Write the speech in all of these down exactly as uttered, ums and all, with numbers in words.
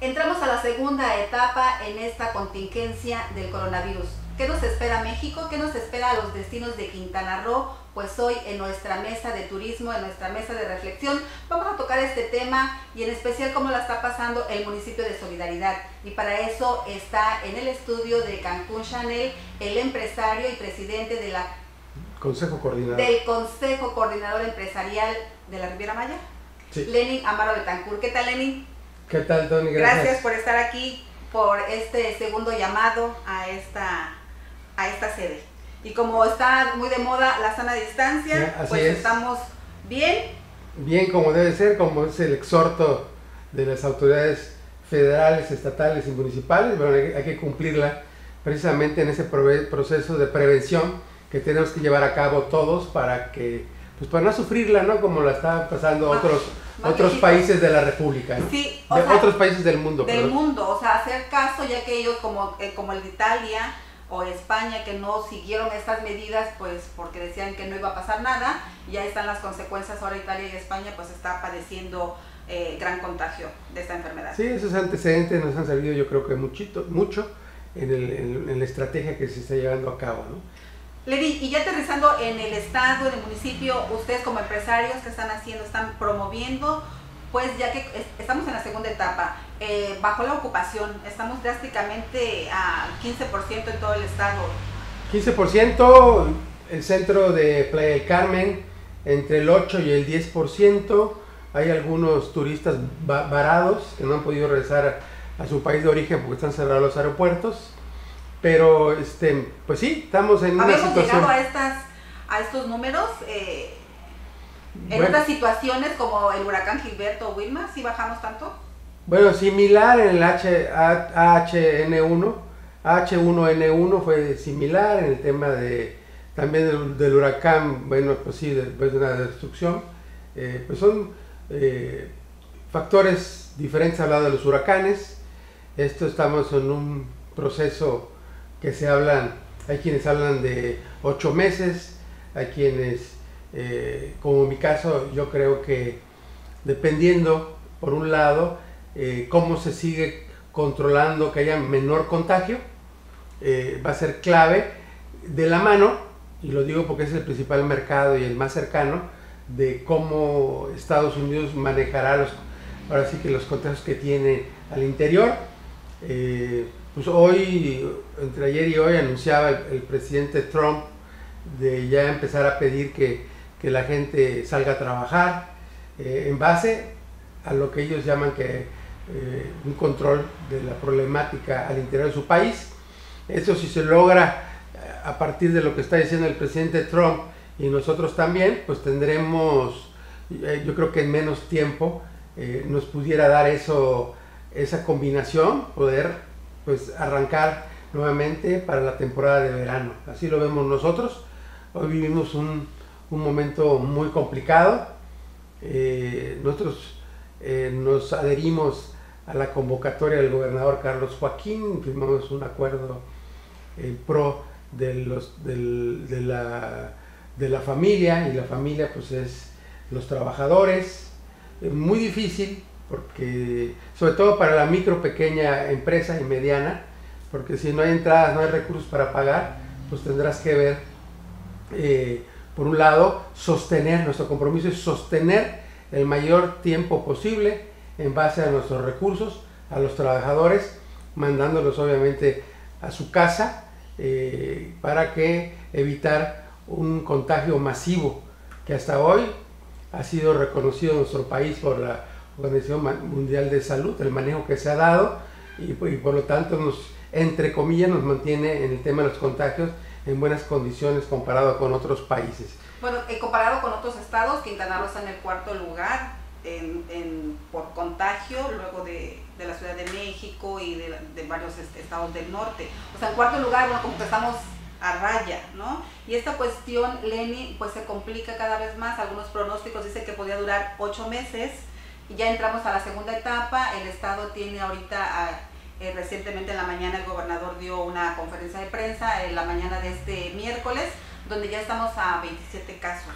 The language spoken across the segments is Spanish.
Entramos a la segunda etapa en esta contingencia del coronavirus. ¿Qué nos espera México? ¿Qué nos espera a los destinos de Quintana Roo? Pues hoy en nuestra mesa de turismo, en nuestra mesa de reflexión, vamos a tocar este tema y en especial cómo la está pasando el municipio de Solidaridad. Y para eso está en el estudio de Cancún Chanel, el empresario y presidente de la Consejo Coordinador. del Consejo Coordinador Empresarial de la Riviera Maya, sí. Lenin Amaro de Tancur. ¿Qué tal, Lenin? ¿Qué tal, Tony? Gracias. Gracias por estar aquí, por este segundo llamado a esta, a esta sede. Y como está muy de moda la sana distancia, ya, pues es. Estamos bien. Bien, como debe ser, como es el exhorto de las autoridades federales, estatales y municipales. Bueno, hay, hay que cumplirla precisamente en ese proceso de prevención que tenemos que llevar a cabo todos para que, pues para no sufrirla, ¿no? Como la están pasando Más. otros... Otros países de la república, ¿no? Sí, o de sea, otros países del mundo. Del perdón. mundo, o sea, hacer caso, ya que ellos como, eh, como el de Italia o España, que no siguieron estas medidas, pues porque decían que no iba a pasar nada, ya están las consecuencias. Ahora Italia y España pues está padeciendo eh, gran contagio de esta enfermedad. Sí, esos antecedentes nos han servido, yo creo que muchito, mucho en, el, en, en la estrategia que se está llevando a cabo, ¿no? Levi, y ya aterrizando en el estado, en el municipio, ustedes como empresarios, ¿qué están haciendo? ¿Están promoviendo? Pues ya que estamos en la segunda etapa, eh, bajó la ocupación, estamos drásticamente a quince por ciento en todo el estado. quince por ciento, el centro de Playa del Carmen, entre el ocho y el diez por ciento. Hay algunos turistas varados que no han podido regresar a su país de origen porque están cerrados los aeropuertos. Pero, este, pues sí, estamos en una situación... Habíamos llegado a, estas, a estos números, eh, en bueno, otras situaciones como el huracán Gilberto o Wilma, ¿sí bajamos tanto? Bueno, similar en el H uno N uno fue similar en el tema de, también del, del huracán, bueno, pues sí, después de una destrucción. Eh, pues son eh, factores diferentes al lado de los huracanes. Esto estamos en un proceso... que se hablan, hay quienes hablan de ocho meses, hay quienes, eh, como en mi caso, yo creo que dependiendo, por un lado, eh, cómo se sigue controlando que haya menor contagio, eh, va a ser clave de la mano, y lo digo porque es el principal mercado y el más cercano, de cómo Estados Unidos manejará los, ahora sí que los contagios que tiene al interior. Eh, Pues hoy, entre ayer y hoy, anunciaba el, el presidente Trump de ya empezar a pedir que, que la gente salga a trabajar eh, en base a lo que ellos llaman que eh, un control de la problemática al interior de su país. Eso si se logra a partir de lo que está diciendo el presidente Trump y nosotros también, pues tendremos, eh, yo creo que en menos tiempo eh, nos pudiera dar eso, esa combinación, poder... pues arrancar nuevamente para la temporada de verano. Así lo vemos nosotros. Hoy vivimos un, un momento muy complicado. Eh, nosotros eh, nos adherimos a la convocatoria del gobernador Carlos Joaquín, firmamos un acuerdo en eh, pro de, los, del, de, la, de la familia, y la familia pues es los trabajadores. Es muy difícil, porque sobre todo para la micro, pequeña empresa y mediana, porque si no hay entradas, no hay recursos para pagar, pues tendrás que ver, eh, por un lado, sostener, nuestro compromiso es sostener el mayor tiempo posible en base a nuestros recursos, a los trabajadores, mandándolos obviamente a su casa, eh, para que evitar un contagio masivo que hasta hoy ha sido reconocido en nuestro país por la Organización Mundial de Salud, el manejo que se ha dado, y, y por lo tanto nos, entre comillas, nos mantiene en el tema de los contagios en buenas condiciones comparado con otros países. Bueno, eh, comparado con otros estados, Quintana Roo está en el cuarto lugar en, en, por contagio, luego de, de la Ciudad de México y de, de varios estados del norte. O sea, en cuarto lugar, bueno, como que estamos a raya, ¿no? Y esta cuestión, Leni, pues se complica cada vez más. Algunos pronósticos dicen que podría durar ocho meses. Ya entramos a la segunda etapa. El estado tiene ahorita, eh, recientemente en la mañana el gobernador dio una conferencia de prensa en la mañana de este miércoles, donde ya estamos a veintisiete casos.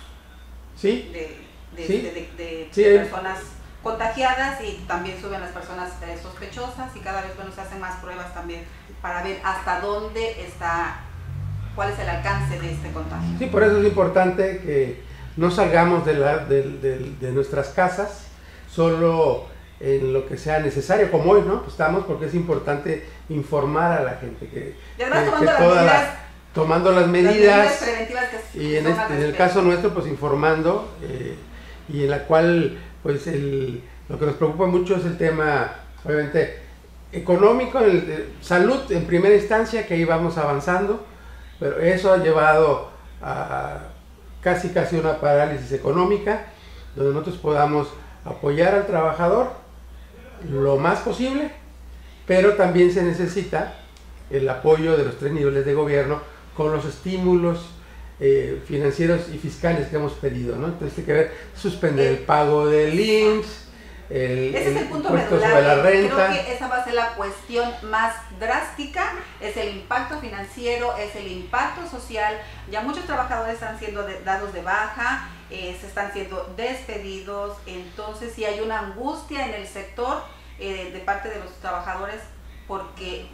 Sí. De, de, sí. de, de, de, de sí, personas contagiadas y también suben las personas eh, sospechosas, y cada vez, bueno, se hacen más pruebas también para ver hasta dónde está, cuál es el alcance de este contagio. Sí, por eso es importante que no salgamos de, la, de, de, de nuestras casas solo en lo que sea necesario, como hoy, ¿no? Pues estamos, porque es importante informar a la gente que, y además, que, tomando, que las medidas, la, tomando las medidas, las medidas preventivas que y en, este, en el caso nuestro, pues informando, eh, y en la cual, pues el, lo que nos preocupa mucho es el tema, obviamente, económico, el, de salud en primera instancia, que ahí vamos avanzando, pero eso ha llevado a casi casi una parálisis económica, donde nosotros podamos apoyar al trabajador lo más posible, pero también se necesita el apoyo de los tres niveles de gobierno con los estímulos eh, financieros y fiscales que hemos pedido, ¿no? Entonces tiene que ver suspender el pago del I M S S, el, ese es el punto medular, sobre la renta. Creo que esa va a ser la cuestión más drástica, es el impacto financiero, es el impacto social. Ya muchos trabajadores están siendo de, dados de baja, eh, se están siendo despedidos, entonces sí hay una angustia en el sector eh, de parte de los trabajadores, porque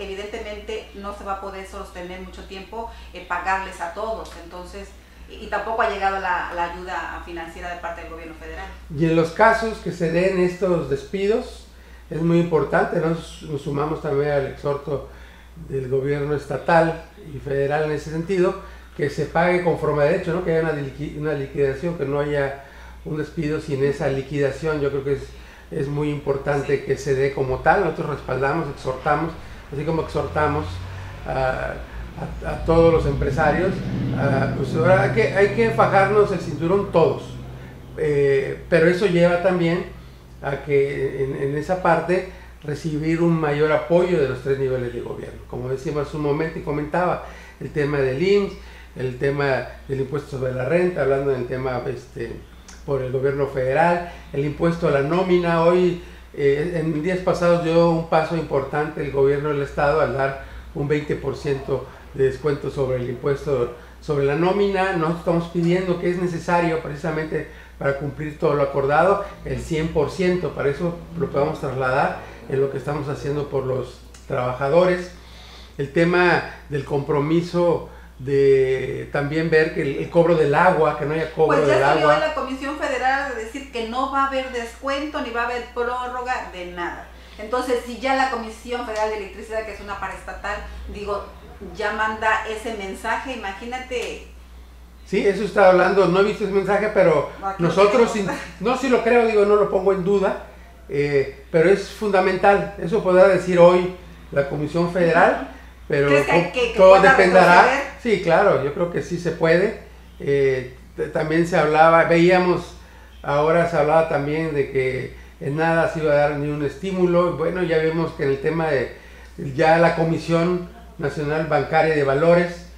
evidentemente no se va a poder sostener mucho tiempo eh, pagarles a todos, entonces... Y tampoco ha llegado la, la ayuda financiera de parte del gobierno federal. Y en los casos que se den estos despidos, es muy importante, ¿no? Nos, nos sumamos también al exhorto del gobierno estatal y federal en ese sentido, que se pague conforme a derecho, ¿no? Que haya una, una liquidación, que no haya un despido sin esa liquidación. Yo creo que es, es muy importante, sí, que se dé como tal. Nosotros respaldamos, exhortamos, así como exhortamos a... Uh, A, a todos los empresarios, a, pues ahora hay que, hay que fajarnos el cinturón todos, eh, pero eso lleva también a que en, en esa parte recibir un mayor apoyo de los tres niveles de gobierno, como decíamos hace un momento y comentaba, el tema del I M S S, el tema del impuesto sobre la renta, hablando del tema este, por el gobierno federal, el impuesto a la nómina. Hoy, eh, en días pasados dio un paso importante el gobierno del estado al dar un veinte por ciento de descuento sobre el impuesto sobre la nómina. Nosotros estamos pidiendo, que es necesario precisamente para cumplir todo lo acordado, el cien por ciento, para eso lo podemos trasladar en lo que estamos haciendo por los trabajadores. El tema del compromiso de también ver que el, el cobro del agua, que no haya cobro del agua. Pues ya salió en la Comisión Federal a decir que no va a haber descuento ni va a haber prórroga de nada. Entonces, si ya la Comisión Federal de Electricidad, que es una paraestatal, digo, ya manda ese mensaje, imagínate. Sí, eso está hablando, no he visto ese mensaje, pero nosotros, sin, no si lo creo, digo, no lo pongo en duda, eh, pero es fundamental, eso podrá decir hoy la Comisión Federal, pero que, que, que todo dependerá. Resolver. Sí, claro, yo creo que sí se puede. Eh, también se hablaba, veíamos, ahora se hablaba también de que en nada se iba a dar ni un estímulo. Bueno, ya vemos que en el tema de ya la Comisión Nacional Bancaria de Valores,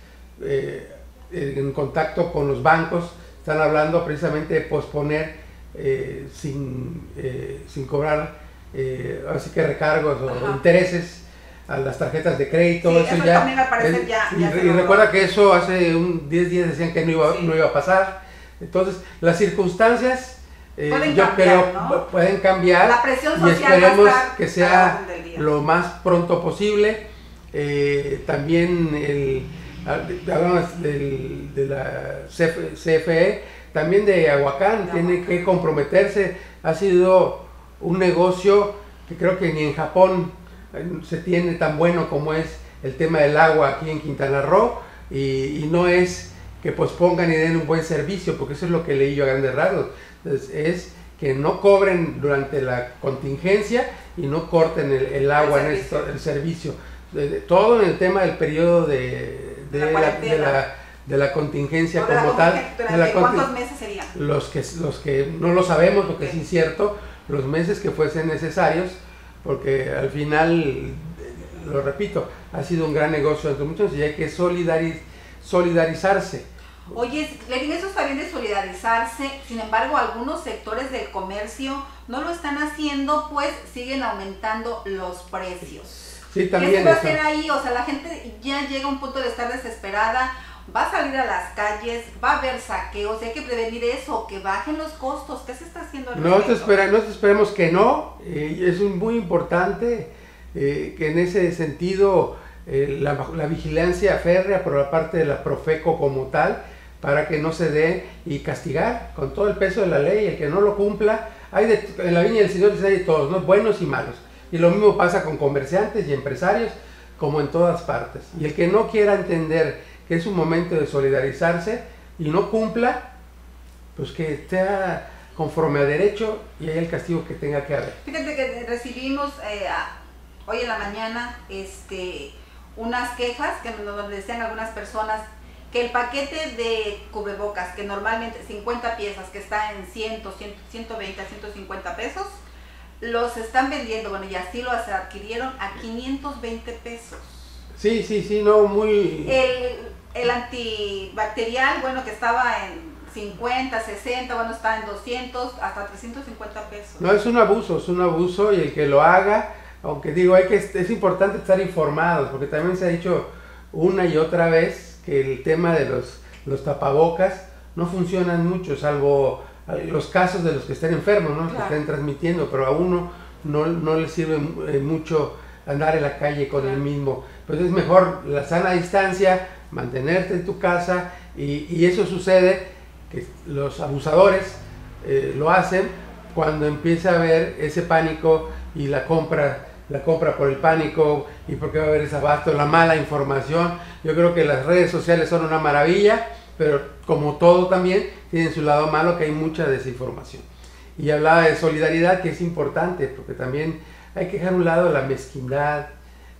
eh, en contacto con los bancos, están hablando precisamente de posponer eh, sin, eh, sin cobrar, eh, así que recargos o Ajá. intereses a las tarjetas de crédito. Sí, eso, eso ya, también aparece es, ya, ya y, y recuerda que eso hace un diez días decían que no iba, sí. no iba a pasar. Entonces, las circunstancias... Eh, pueden yo cambiar, creo, ¿no? pueden cambiar la presión social, y esperemos que sea lo más pronto posible. Eh, también el, hablamos del, de la C F E, también de Aguacán, tiene que comprometerse. Ha sido un negocio que creo que ni en Japón se tiene tan bueno como es el tema del agua aquí en Quintana Roo, y, y no es que pospongan y den un buen servicio, porque eso es lo que leí yo a grandes rasgos. Entonces, es que no cobren durante la contingencia y no corten el, el agua, el servicio. En el, el servicio. De, de, todo en el tema del periodo de, de, la, la, de, la, de la contingencia no, como la contingencia, tal. De la ¿Cuántos meses serían? Los que, los que no lo sabemos, porque okay. es incierto, los meses que fuesen necesarios, porque al final, lo repito, ha sido un gran negocio entre muchos, y hay que solidariz, solidarizarse. Oye, Lenin, eso está bien de solidarizarse, sin embargo algunos sectores del comercio no lo están haciendo, pues siguen aumentando los precios. Sí, también. ¿Qué se va a hacer ahí? O sea, la gente ya llega a un punto de estar desesperada, va a salir a las calles, va a haber saqueos, y hay que prevenir eso, que bajen los costos. ¿Qué se está haciendo al respecto? Nosotros, espera, nosotros esperemos que no, eh, es muy importante eh, que en ese sentido eh, la, la vigilancia férrea por la parte de la Profeco como tal, para que no se dé, y castigar con todo el peso de la ley, el que no lo cumpla. Hay de, en la viña del Señor hay de todos, ¿no? Buenos y malos, y lo mismo pasa con comerciantes y empresarios, como en todas partes, y el que no quiera entender que es un momento de solidarizarse y no cumpla, pues que esté conforme a derecho y haya el castigo que tenga que haber. Fíjate que recibimos eh, hoy en la mañana este, unas quejas que nos decían algunas personas que el paquete de cubrebocas, que normalmente cincuenta piezas, que está en cien, ciento veinte, ciento cincuenta pesos, los están vendiendo, bueno, y así los adquirieron a quinientos veinte pesos. Sí, sí, sí, no, muy... El, el antibacterial, bueno, que estaba en cincuenta, sesenta, bueno, está en doscientos, hasta trescientos cincuenta pesos. No, es un abuso, es un abuso, y el que lo haga, aunque digo, hay que, es importante estar informados, porque también se ha dicho una y otra vez que el tema de los, los tapabocas no funcionan mucho, salvo los casos de los que estén enfermos, ¿no? Claro. Que estén transmitiendo, pero a uno no, no le sirve mucho andar en la calle con el mismo. Pues es mejor la sana distancia, mantenerte en tu casa, y, y eso sucede, que los abusadores eh, lo hacen cuando empieza a haber ese pánico y la compra, la compra por el pánico, y porque va a haber desabasto, la mala información. Yo creo que las redes sociales son una maravilla, pero como todo también tienen su lado malo, que hay mucha desinformación. Y hablaba de solidaridad, que es importante, porque también hay que dejar a un lado la mezquindad,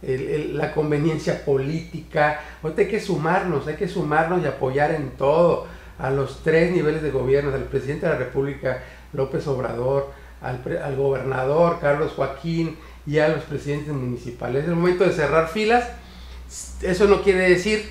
el, el, la conveniencia política. Ahorita hay que sumarnos, hay que sumarnos y apoyar en todo, a los tres niveles de gobierno, al presidente de la República, López Obrador, al, pre, al gobernador, Carlos Joaquín, y a los presidentes municipales. Es el momento de cerrar filas. Eso no quiere decir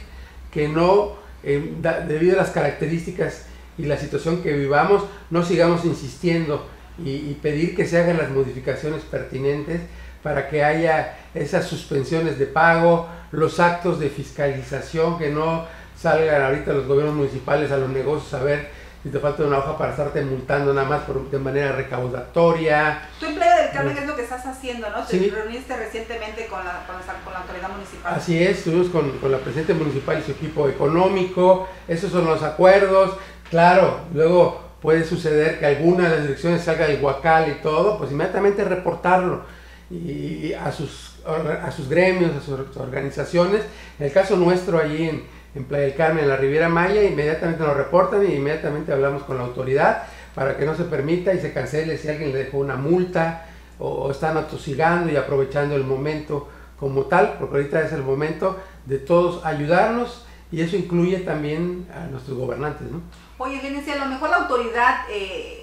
que no, eh, da, debido a las características y la situación que vivamos, no sigamos insistiendo y, y pedir que se hagan las modificaciones pertinentes para que haya esas suspensiones de pago, los actos de fiscalización, que no salgan ahorita los gobiernos municipales a los negocios a ver si te falta una hoja para estarte multando nada más por, de manera recaudatoria. Tú en Playa del Carmen, ¿qué es lo que estás haciendo, no? Te sí. reuniste recientemente con la, con, la, con la autoridad municipal. Así es, estuvimos con, con la presidenta municipal y su equipo económico. Esos son los acuerdos. Claro, luego puede suceder que alguna de las elecciones salga del huacal y todo, pues inmediatamente reportarlo y a sus, a sus gremios, a sus organizaciones. En el caso nuestro allí en, en Playa del Carmen, en la Riviera Maya, inmediatamente nos reportan y inmediatamente hablamos con la autoridad para que no se permita y se cancele si alguien le dejó una multa o, o están atosigando y aprovechando el momento como tal, porque ahorita es el momento de todos ayudarnos, y eso incluye también a nuestros gobernantes, ¿no? Oye, fíjense, a lo mejor la autoridad, eh,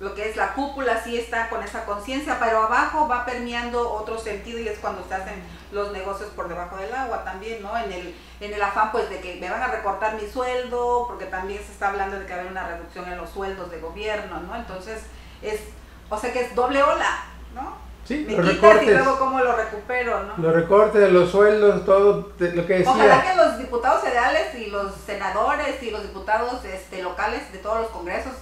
lo que es la cúpula, sí está con esa conciencia, pero abajo va permeando otro sentido, y es cuando se hacen los negocios por debajo del agua también, ¿no? En el, en el afán, pues, de que me van a recortar mi sueldo, porque también se está hablando de que va a haber una reducción en los sueldos de gobierno, ¿no? Entonces, es, o sea que es doble ola, ¿no? Sí, me los recortes, y luego cómo lo recupero, ¿no? Los recortes, los sueldos, todo lo que decía. Ojalá que los diputados federales y los senadores y los diputados este, locales de todos los congresos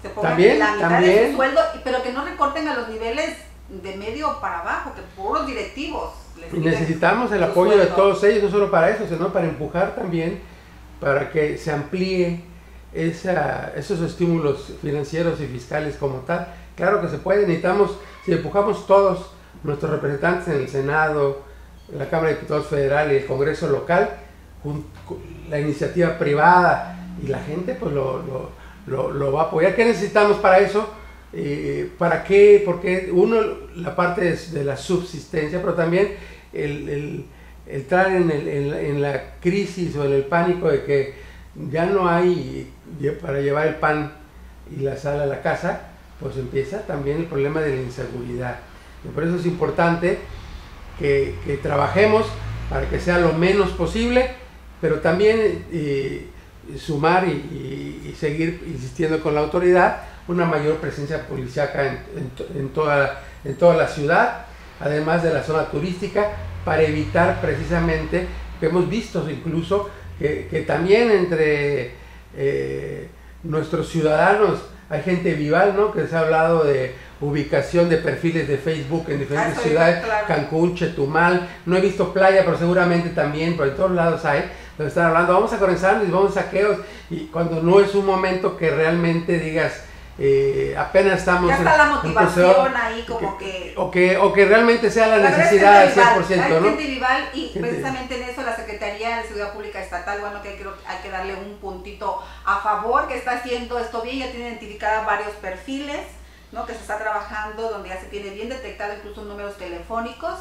se pongan también, la mitad también. de su sueldo, pero que no recorten a los niveles de medio para abajo, que puros directivos. Les y necesitamos el apoyo sueldo. de todos ellos, no solo para eso, sino para empujar también, para que se amplíe esa, esos estímulos financieros y fiscales como tal. Claro que se puede, necesitamos, si empujamos todos nuestros representantes en el Senado, en la Cámara de Diputados Federal y el Congreso local, un, la iniciativa privada y la gente, pues lo, lo, lo, lo va a apoyar. ¿Qué necesitamos para eso? Eh, ¿Para qué? Porque uno, la parte de, de la subsistencia, pero también el, el, entrar en, el, en, la, en la crisis o en el pánico de que ya no hay para llevar el pan y la sal a la casa, pues empieza también el problema de la inseguridad. Y por eso es importante que, que trabajemos para que sea lo menos posible, pero también eh, sumar y, y, y seguir insistiendo con la autoridad, una mayor presencia policíaca en, en, en, toda, en toda la ciudad, además de la zona turística, para evitar precisamente, que hemos visto incluso que, que también entre eh, nuestros ciudadanos hay gente vival, ¿no? Que se ha hablado de ubicación de perfiles de Facebook en diferentes ah, ciudades, claro. Cancún, Chetumal, no he visto playa, pero seguramente también, por todos lados hay, donde están hablando, vamos a conectarnos y vamos a saqueos, y cuando no es un momento que realmente digas, eh, apenas estamos... Ya está en, la motivación en proceso, ahí como que... O que, o que realmente sea la, la necesidad al cien por ciento, vival, ¿no? Gente vival, y gente. Precisamente en eso la Secretaría de Seguridad Pública Estatal, bueno, que creo que hay que darle un puntito a favor, que está haciendo esto bien, ya tiene identificadas varios perfiles, ¿no? Que se está trabajando, donde ya se tiene bien detectado incluso números telefónicos,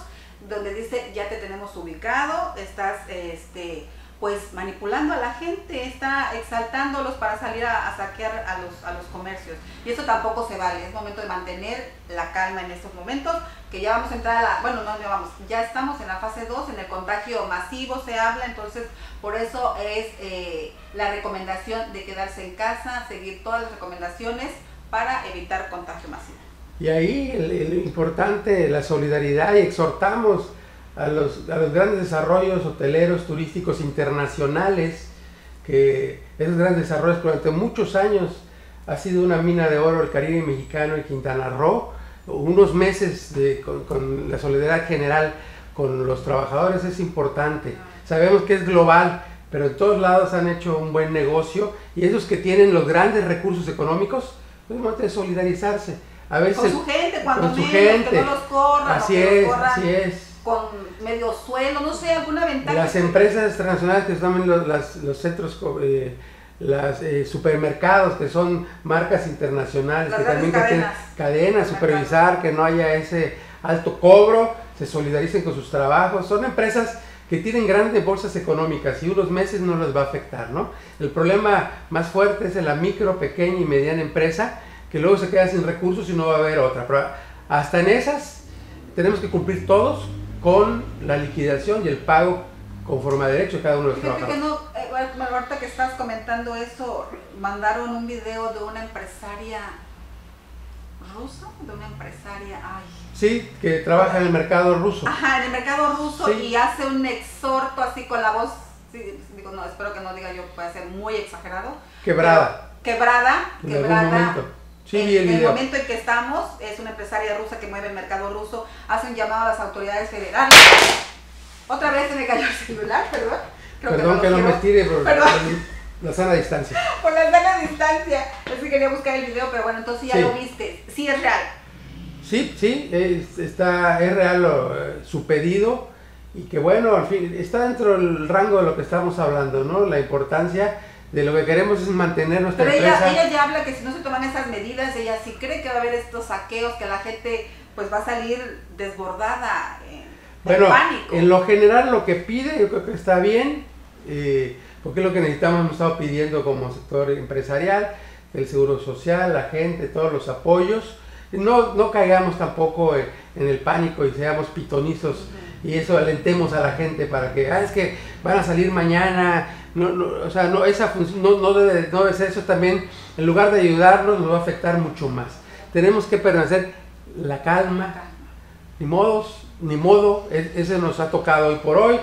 donde dice, ya te tenemos ubicado, estás, este... pues manipulando a la gente, está exaltándolos para salir a, a saquear a los, a los comercios. Y eso tampoco se vale, es momento de mantener la calma en estos momentos, que ya vamos a entrar a la, bueno, no, no vamos, ya estamos en la fase dos, en el contagio masivo se habla, entonces por eso es eh, la recomendación de quedarse en casa, seguir todas las recomendaciones para evitar contagio masivo. Y ahí el, el importante, la solidaridad, y exhortamos A los, a los grandes desarrollos hoteleros, turísticos, internacionales, que esos grandes desarrollos durante muchos años ha sido una mina de oro el Caribe Mexicano y Quintana Roo, unos meses de, con, con la solidaridad general con los trabajadores es importante, sabemos que es global, pero en todos lados han hecho un buen negocio, y esos que tienen los grandes recursos económicos, pues no deben solidarizarse, a veces, con su gente, cuando su gente, que no los corran, así es, los corran. así es, con medio suelo, no sé, alguna ventaja. Las empresas transnacionales que son los, las, los centros, eh, los eh, supermercados, que son marcas internacionales, las que también cadenas, que cadenas supervisar, que no haya ese alto cobro, se solidaricen con sus trabajos. Son empresas que tienen grandes bolsas económicas y unos meses no les va a afectar, ¿no? El problema más fuerte es en la micro, pequeña y mediana empresa, que luego se queda sin recursos y no va a haber otra. Pero hasta en esas tenemos que cumplir todos con la liquidación y el pago conforme a derecho de cada uno de los trabajadores. No, eh, ahorita que estás comentando eso, mandaron un video de una empresaria rusa, de una empresaria, ay. Sí, que trabaja ah, en el mercado ruso. Ajá, en el mercado ruso, sí. Y hace un exhorto así con la voz, sí, digo, no, espero que no diga yo, puede ser muy exagerado. Quebrada. Quebrada, en quebrada. Algún momento. Sí, en el, el momento en que estamos, es una empresaria rusa que mueve el mercado ruso, hace un llamado a las autoridades federales. Otra vez se me cayó el celular, perdón. Creo perdón que no, que no me estire por, por la sana distancia. Por la sana distancia. Es que quería buscar el video, pero bueno, entonces ya sí. Lo viste. Sí, es real. Sí, sí, es, está, es real lo, su pedido. Y que bueno, al fin, está dentro del rango de lo que estamos hablando, ¿no? La importancia... de lo que queremos es mantener nuestra Pero ella, empresa. ella ya habla que si no se toman esas medidas, ella sí cree que va a haber estos saqueos, que la gente pues va a salir desbordada eh, del bueno, pánico. En lo general lo que pide yo creo que está bien, eh, porque es lo que necesitamos, hemos estado pidiendo como sector empresarial, el seguro social, la gente, todos los apoyos. No, no caigamos tampoco en, en el pánico y seamos pitonizos uh-huh. y eso alentemos a la gente para que, ah, es que van a salir mañana... No, no, o sea, no, esa función, no, no, debe, no debe ser eso también, en lugar de ayudarnos nos va a afectar mucho más. Tenemos que permanecer la calma, ni modos, ni modo, ese nos ha tocado hoy por hoy,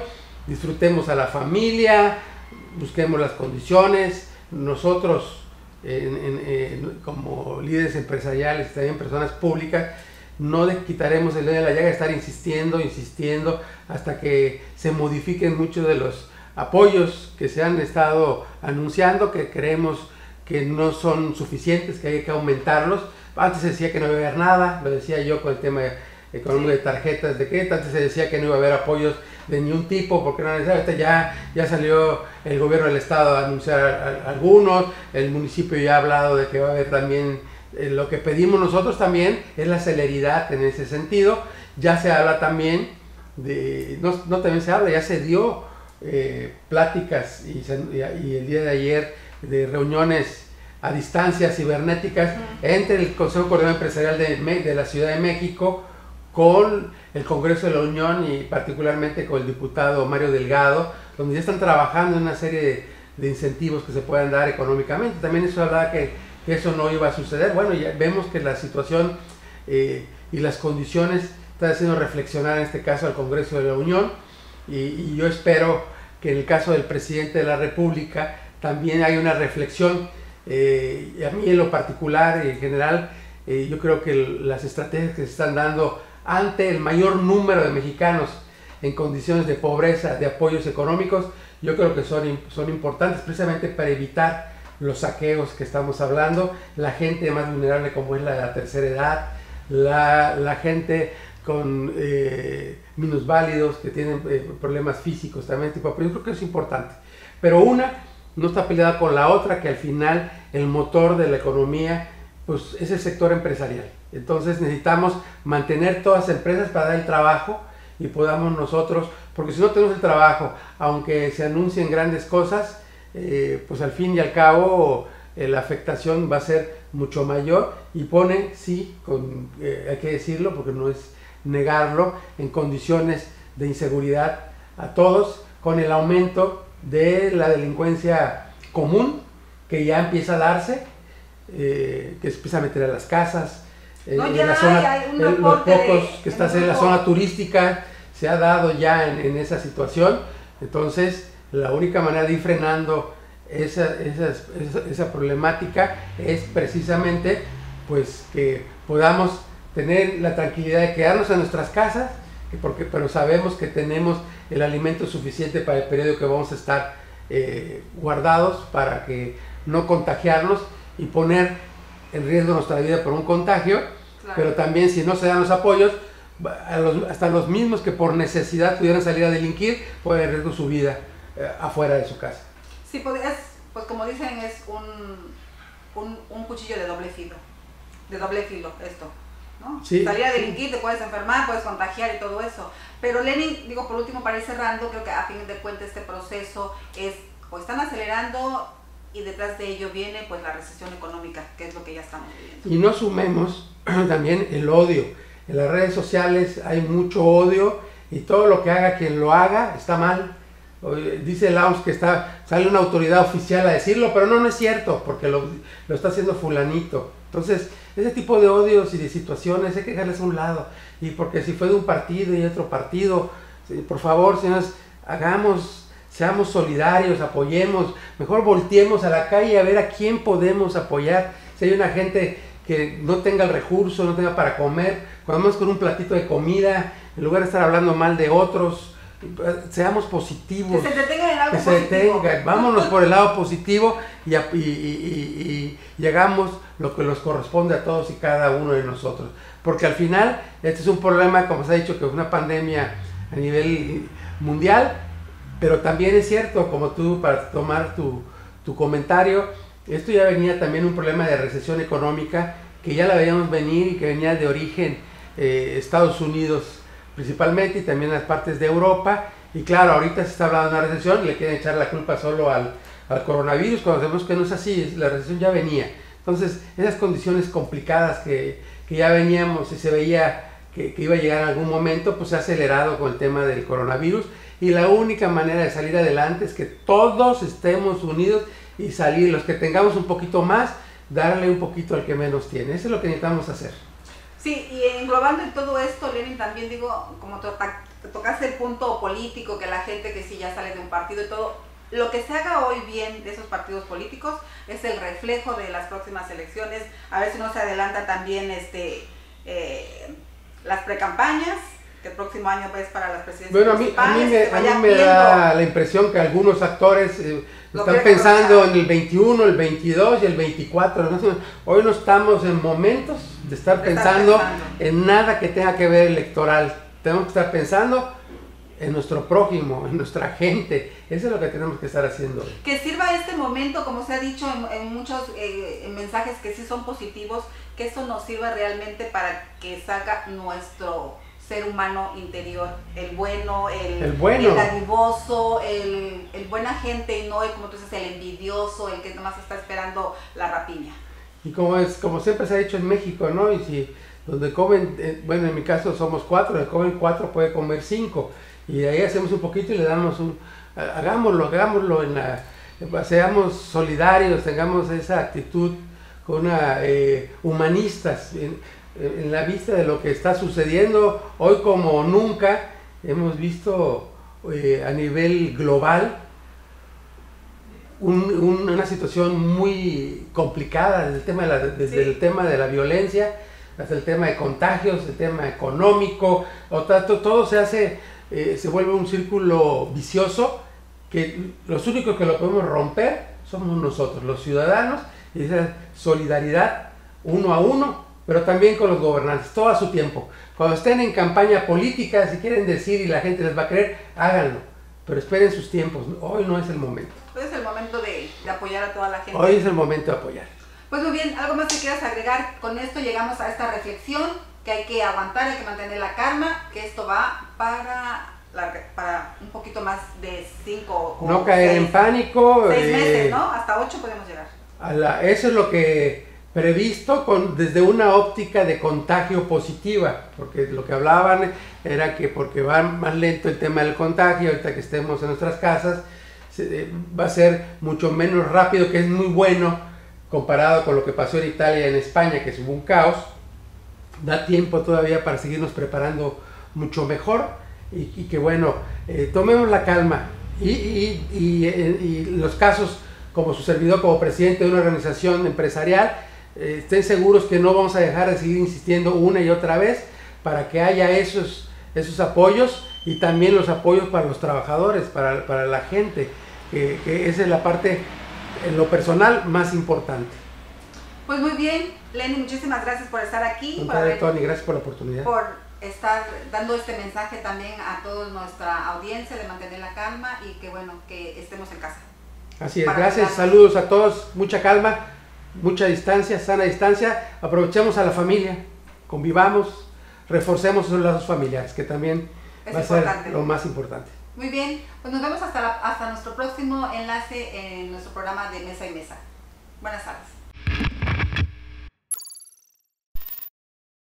disfrutemos a la familia, busquemos las condiciones, nosotros en, en, en, como líderes empresariales, también personas públicas, no le quitaremos el dedo de la llaga, estar insistiendo, insistiendo, hasta que se modifiquen muchos de los apoyos que se han estado anunciando, que creemos que no son suficientes, que hay que aumentarlos. Antes se decía que no iba a haber nada, lo decía yo con el tema económico de tarjetas de crédito, antes se decía que no iba a haber apoyos de ningún tipo, porque no ya, ya salió el gobierno del estado a anunciar a, a, algunos, el municipio ya ha hablado de que va a haber también, eh, lo que pedimos nosotros también es la celeridad en ese sentido, ya se habla también, de no, no también se habla, ya se dio Eh, pláticas y, y el día de ayer de reuniones a distancia cibernéticas uh-huh. entre el Consejo Coordinador Empresarial de, de la Ciudad de México con el Congreso de la Unión y particularmente con el diputado Mario Delgado, donde ya están trabajando en una serie de, de incentivos que se puedan dar económicamente. También eso hablaba que, que eso no iba a suceder. Bueno, ya vemos que la situación eh, y las condiciones están haciendo reflexionar en este caso al Congreso de la Unión. Y, y yo espero que en el caso del presidente de la República también hay una reflexión. Eh, y a mí en lo particular, en general, eh, yo creo que el, las estrategias que se están dando ante el mayor número de mexicanos en condiciones de pobreza, de apoyos económicos, yo creo que son, son importantes precisamente para evitar los saqueos que estamos hablando, la gente más vulnerable como es la de la tercera edad, la, la gente con eh, minusválidos que tienen eh, problemas físicos también, tipo, pero yo creo que es importante. Pero una no está peleada con la otra, que al final el motor de la economía pues, es el sector empresarial. Entonces necesitamos mantener todas las empresas para dar el trabajo y podamos nosotros, porque si no tenemos el trabajo, aunque se anuncien grandes cosas, eh, pues al fin y al cabo eh, la afectación va a ser mucho mayor y pone, sí, con, eh, hay que decirlo porque no es negarlo, en condiciones de inseguridad a todos, con el aumento de la delincuencia común que ya empieza a darse, eh, que se empieza a meter a las casas, eh, no, en la zona, hay, hay en los pocos que está en la zona turística se ha dado ya en, en esa situación. Entonces la única manera de ir frenando esa, esa, esa, esa problemática es precisamente pues que podamos tener la tranquilidad de quedarnos en nuestras casas, porque, pero sabemos que tenemos el alimento suficiente para el periodo que vamos a estar eh, guardados, para que no contagiarnos y poner en riesgo nuestra vida por un contagio. Claro. Pero también si no se dan los apoyos, a los, hasta los mismos que por necesidad pudieran salir a delinquir, pueden en riesgo su vida eh, afuera de su casa. Sí, pues, es, pues como dicen, es un, un, un cuchillo de doble filo, de doble filo esto. ¿No? Sí, salir a delinquir, sí. Te puedes enfermar, puedes contagiar y todo eso. Pero Lenin, digo por último para ir cerrando, creo que a fin de cuentas este proceso es, o están acelerando y detrás de ello viene pues la recesión económica, que es lo que ya estamos viviendo. Y no sumemos también el odio. En las redes sociales hay mucho odio y todo lo que haga quien lo haga está mal. Dice la O M S que está, sale una autoridad oficial a decirlo, pero no, no es cierto, porque lo, lo está haciendo fulanito. Entonces, ese tipo de odios y de situaciones hay que dejarles a un lado. Y porque si fue de un partido y otro partido, por favor, señores, hagamos, seamos solidarios, apoyemos. Mejor volteemos a la calle a ver a quién podemos apoyar. Si hay una gente que no tenga el recurso, no tenga para comer, cuando vamos con un platito de comida, en lugar de estar hablando mal de otros, seamos positivos. Que se detengan en algo que positivo. Se detengan. Vámonos por el lado positivo y, a, y, y, y, y hagamos lo que nos corresponde a todos y cada uno de nosotros. Porque al final, este es un problema, como se ha dicho, que es una pandemia a nivel mundial, pero también es cierto, como tú, para tomar tu, tu comentario, esto ya venía también un problema de recesión económica, que ya la veíamos venir y que venía de origen eh, Estados Unidos, principalmente, y también las partes de Europa. Y claro, ahorita se está hablando de una recesión y le quieren echar la culpa solo al, al coronavirus, cuando sabemos que no es así, la recesión ya venía. Entonces, esas condiciones complicadas que, que ya veníamos y se veía que, que iba a llegar en algún momento, pues se ha acelerado con el tema del coronavirus, y la única manera de salir adelante es que todos estemos unidos y salir, los que tengamos un poquito más, darle un poquito al que menos tiene. Eso es lo que necesitamos hacer. Sí, y englobando en todo esto, Lenin, también digo, como tocaste el punto político, que la gente que sí ya sale de un partido y todo, lo que se haga hoy bien de esos partidos políticos es el reflejo de las próximas elecciones, a ver si no se adelanta también este eh, las precampañas, que el próximo año pues para las presidencias. Bueno, a mí, a mí me, a mí me da la impresión que algunos actores eh, están pensando en el veintiuno, el veintidós y el veinticuatro, ¿no? Hoy no estamos en momentos de estar pensando, pensando en nada que tenga que ver electoral. Tenemos que estar pensando en nuestro prójimo, en nuestra gente. Eso es lo que tenemos que estar haciendo. Que sirva este momento, como se ha dicho en, en muchos eh, en mensajes que sí son positivos, que eso nos sirva realmente para que salga nuestro ser humano interior, el bueno, el, el bueno, el dadivoso, el, el buena gente, y no el, como tú dices, el envidioso, el que nomás está esperando la rapiña. Y como es, como siempre se ha dicho en México, ¿no? Y si donde comen, eh, bueno, en mi caso somos cuatro, el comen cuatro puede comer cinco, y de ahí hacemos un poquito y le damos un, hagámoslo, hagámoslo, en la, seamos solidarios, tengamos esa actitud con una, eh, humanistas, en, en la vista de lo que está sucediendo hoy como nunca. Hemos visto eh, a nivel global un, un, una situación muy complicada desde el tema de la, desde sí. el tema de la violencia, hasta el tema de contagios, el tema económico, o tanto, todo se hace, eh, se vuelve un círculo vicioso que los únicos que lo podemos romper somos nosotros, los ciudadanos, y esa solidaridad uno a uno, pero también con los gobernantes, todo a su tiempo. Cuando estén en campaña política, si quieren decir y la gente les va a creer, háganlo, pero esperen sus tiempos, hoy no es el momento. Hoy es el momento de, de apoyar a toda la gente. Hoy es el momento de apoyar. Pues muy bien, ¿algo más que quieras agregar? Con esto llegamos a esta reflexión, que hay que aguantar, hay que mantener la calma, que esto va para, la, para un poquito más de cinco o no caer seis, en pánico. Seis eh, meses, ¿no? Hasta ocho podemos llegar. A la, eso es lo que previsto con, desde una óptica de contagio positiva, porque lo que hablaban era que porque va más lento el tema del contagio, ahorita que estemos en nuestras casas, se, eh, va a ser mucho menos rápido, que es muy bueno, comparado con lo que pasó en Italia y en España, que hubo un caos. Da tiempo todavía para seguirnos preparando mucho mejor y, y que bueno, eh, tomemos la calma y, y, y, y, y los casos, como su servidor como presidente de una organización empresarial, eh, estén seguros que no vamos a dejar de seguir insistiendo una y otra vez para que haya esos, esos apoyos, y también los apoyos para los trabajadores, para, para la gente, que, que esa es la parte en lo personal más importante. Pues muy bien, Lenin, muchísimas gracias por estar aquí. Por haber, Tony, gracias por la oportunidad. Por estar dando este mensaje también a toda nuestra audiencia de mantener la calma y que bueno, que estemos en casa. Así es, gracias, saludos a todos, mucha calma, mucha distancia, sana distancia, aprovechemos a la familia, convivamos, reforcemos los lazos familiares, que también va a ser lo más importante. Muy bien, pues nos vemos hasta, la, hasta nuestro próximo enlace en nuestro programa de Mesa y Mesa. Buenas tardes.